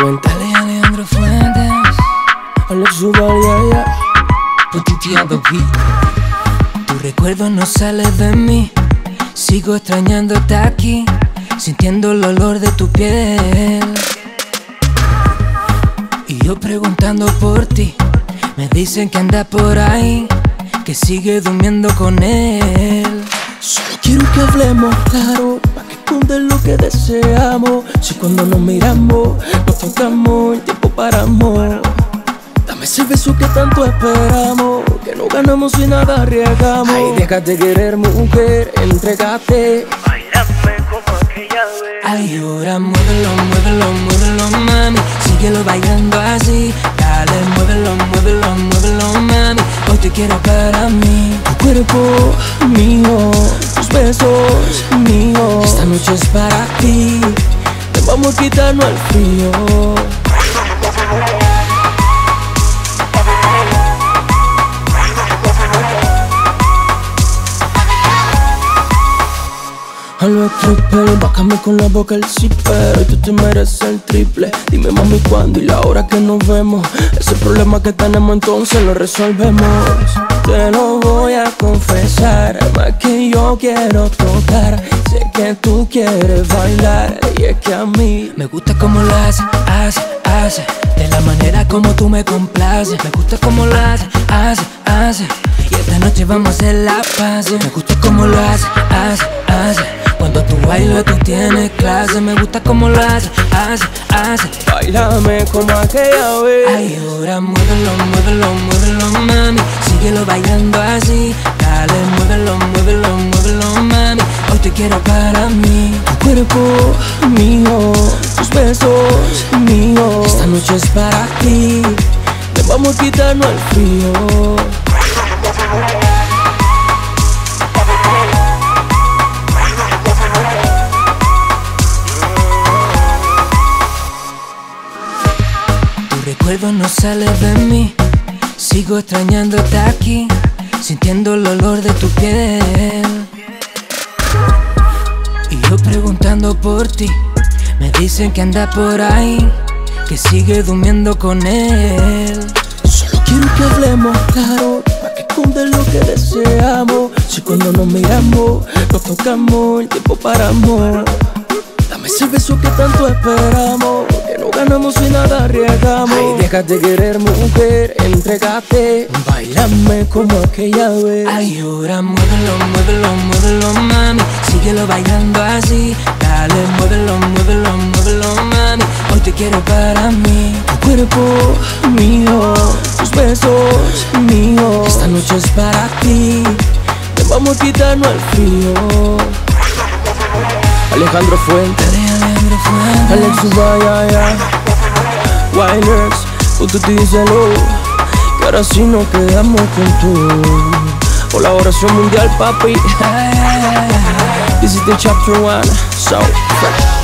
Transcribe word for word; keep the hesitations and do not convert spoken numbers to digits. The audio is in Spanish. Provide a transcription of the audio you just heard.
Fuentes, Alejandro Fuentes, Alex Duvall, yeah, yeah. Putiteado beat. Tu recuerdo no sale de mí, sigo extrañándote aquí, sintiendo el olor de tu piel. Y yo preguntando por ti, me dicen que andas por ahí, que sigue durmiendo con él. Solo quiero que hablemos claro, pa' que escondes lo que deseamos. Si cuando nos miramos, nos tocamos, el tiempo paramos. Dame ese beso que tanto esperamos, que no ganamos y nada arriesgamos. Ay, déjate querer, mujer, entrégate. Bailame como aquella vez. Ay, ahora muévelo, muévelo, muévelo, mami. Síguelo bailando así, dale, muévelo, muévelo, muévelo, mami. Hoy te quiero para mí. Tu cuerpo mío, tus besos míos. Esta noche es para ti, te vamos a quitarnos el frío. Lo atropello, bájame con la boca el zipper. Tú te mereces el triple. Dime mami cuándo y la hora que nos vemos. Ese problema que tenemos entonces lo resolvemos. Te lo voy a confesar, más que yo quiero tocar. Sé que tú quieres bailar y es que a mí me gusta como las haces, haces, de la manera como tú me complaces. Me gusta como las haces, haces, y esta noche vamos a hacer la paz. Me gusta como las haces, haces. Cuando tú bailas tú tienes clase. Me gusta como lo haces, haces, haces. Bailame como aquella vez. Ay, ahora muévelo, muévelo, muévelo, mami. Síguelo bailando así, dale, muévelo, muévelo, muévelo, mami. Hoy te quiero para mí. Tu cuerpo mío, tus besos míos. Esta noche es para ti, te vamos a quitarnos el frío. Recuerdo no sale de mí, sigo extrañándote aquí, sintiendo el olor de tu piel. Y yo preguntando por ti, me dicen que andas por ahí, que sigue durmiendo con él. Solo quiero que hablemos claro, pa' que escondes lo que deseamos. Si cuando nos miramos, nos tocamos, el tiempo paramos. Dame ese beso que tanto esperamos, que no ganamos y nada arriesgamos. Ay, déjate querer, mujer, entrégate. Bailame como aquella vez. Ay, ahora muévelo, muévelo, muévelo, mami. Síguelo bailando así, dale, muévelo, muévelo, muévelo, mami. Hoy te quiero para mí. Tu cuerpo mío, tus besos míos. Esta noche es para ti, te vamos a quitarnos el frío. Alejandro Fuentes, Alejandro Fuentes, Alex Duvall, yeah, yeah. Wireless, utilízalo, que ahora sí nos quedamos con tu colaboración mundial, papi. This is the chapter one, so fresh.